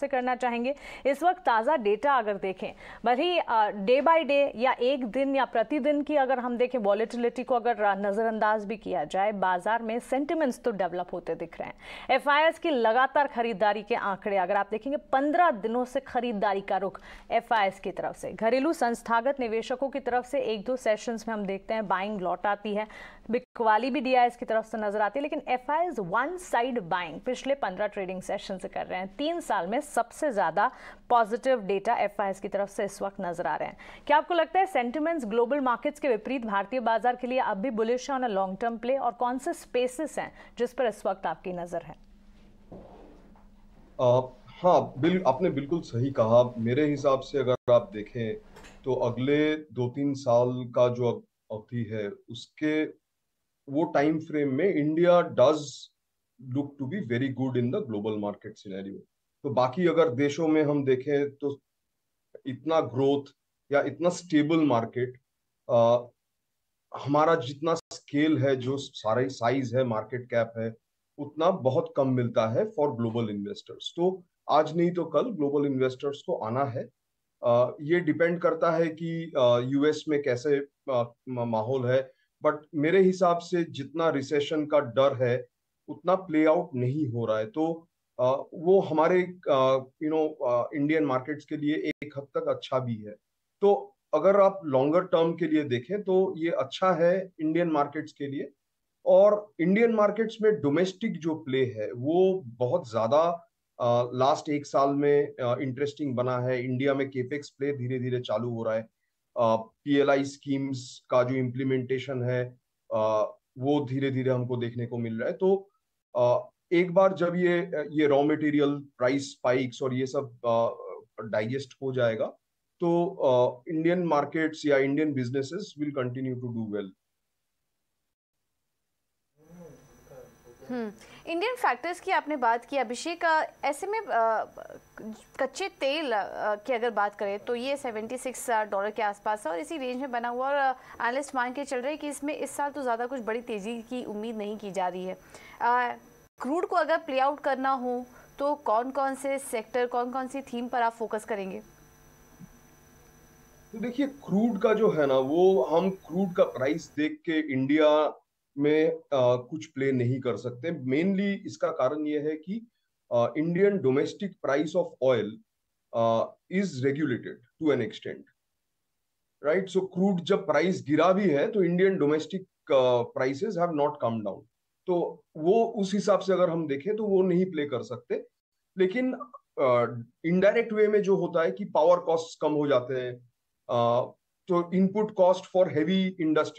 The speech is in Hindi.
आपसे करना चाहेंगे। इस वक्त ताज़ा डेटा अगर देखें, भरी डे बाय डे या एक दिन या प्रतिदिन की अगर हम देखें वॉलेटिलिटी को अगर नज़रअंदाज भी किया जाए, बाजार में सेंटिमेंट्स तो डेवलप होते दिख रहे हैं। एफआईएस की लगातार खरीदारी के आंकड़े अगर आप देखेंगे 15 दिनों से खरीदारी का रुख एफआईएस की तरफ से, घरेलू संस्थागत निवेशकों की तरफ से एक दो सेशंस में हम देखते हैं बाइंग लौट आती है, बिकवाली भी डीआईएस की तरफ से नजर आती है, लेकिन एफआईएस वन साइड बाइंग पिछले 15 ट्रेडिंग सेशन से कर रहे हैं। 3 साल में सबसे ज्यादा पॉजिटिव डेटा एफआईएस की तरफ से इस वक्त नजर आ रहे हैं। क्या आपको लगता है सेंटिमेंट्स ग्लोबल मार्केट्स के विपरीत भारतीय बाजार के लिए अब भी bullish on a long term play, और कौन से स्पेसेस हैं जिस पर इस वक्त आपकी नजर है? हाँ, आपने बिल्कुल सही कहा। मेरे हिसाब से अगर आप देखें तो अगले 2-3 साल का जो अवधि है उसके वो टाइम फ्रेम में India does look to be very good in the global market scenario. तो बाकी अगर देशों में हम देखें तो इतना ग्रोथ या इतना स्टेबल मार्केट, हमारा जितना स्केल है, जो सारे साइज है, मार्केट कैप है, उतना बहुत कम मिलता है फॉर ग्लोबल इन्वेस्टर्स। तो आज नहीं तो कल ग्लोबल इन्वेस्टर्स को आना है। ये डिपेंड करता है कि यूएस में कैसे माहौल है, बट मेरे हिसाब से जितना रिसेशन का डर है उतना प्ले आउट नहीं हो रहा है। तो वो हमारे इंडियन मार्केट्स के लिए एक हद तक अच्छा भी है। तो अगर आप लॉन्गर टर्म के लिए देखें तो ये अच्छा है इंडियन मार्केट्स के लिए, और इंडियन मार्केट्स में डोमेस्टिक जो प्ले है वो बहुत ज़्यादा लास्ट 1 साल में इंटरेस्टिंग बना है। इंडिया में केपेक्स प्ले धीरे धीरे चालू हो रहा है, PLI स्कीम्स का जो इम्प्लीमेंटेशन है वो धीरे धीरे हमको देखने को मिल रहा है। तो एक बार जब ये रॉ मटेरियल प्राइस स्पाइक्स और ये सब डाइजेस्ट हो जाएगा तो इंडियन मार्केट्स या Indian businesses will continue to do well. Indian factors की आपने बात की अभिषेक, ऐसे में कच्चे तेल की अगर बात करें तो ये $76 के आसपास है और इसी रेंज में बना हुआ, और एनालिस्ट मान के चल रहे हैं कि इसमें इस साल तो ज़्यादा कुछ बड़ी तेज़ी की उम्मीद नहीं की जा रही है। क्रूड को अगर प्ले आउट करना हो तो कौन कौन से सेक्टर, कौन कौन सी थीम पर आप फोकस करेंगे? तो देखिए, क्रूड का जो है ना, वो हम क्रूड का प्राइस देख के इंडिया में कुछ प्ले नहीं कर सकते। मेनली इसका कारण यह है कि Indian domestic price of oil is regulated to an extent, right. So crude जब प्राइस गिरा भी है तो Indian domestic prices have not come down, तो वो उस हिसाब से अगर हम देखें तो वो नहीं प्ले कर सकते। लेकिन इनडायरेक्ट वे में जो होता है कि पावर कॉस्ट कम हो जाते हैं, तो input cost for heavy industry